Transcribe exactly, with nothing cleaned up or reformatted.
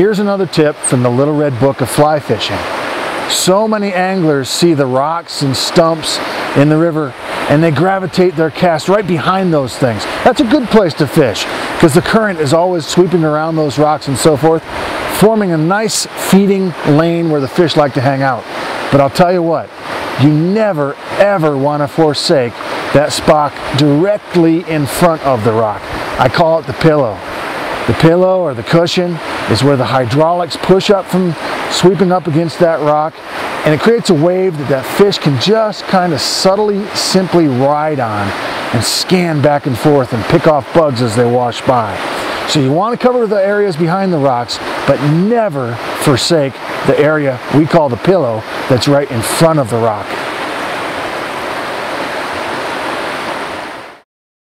Here's another tip from the Little Red Book of Fly Fishing. So many anglers see the rocks and stumps in the river and they gravitate their cast right behind those things. That's a good place to fish because the current is always sweeping around those rocks and so forth, forming a nice feeding lane where the fish like to hang out. But I'll tell you what, you never ever want to forsake that spot directly in front of the rock. I call it the pillow. The pillow or the cushion is where the hydraulics push up from sweeping up against that rock, and it creates a wave that that fish can just kind of subtly, simply ride on and scan back and forth and pick off bugs as they wash by. So you want to cover the areas behind the rocks, but never forsake the area we call the pillow that's right in front of the rock.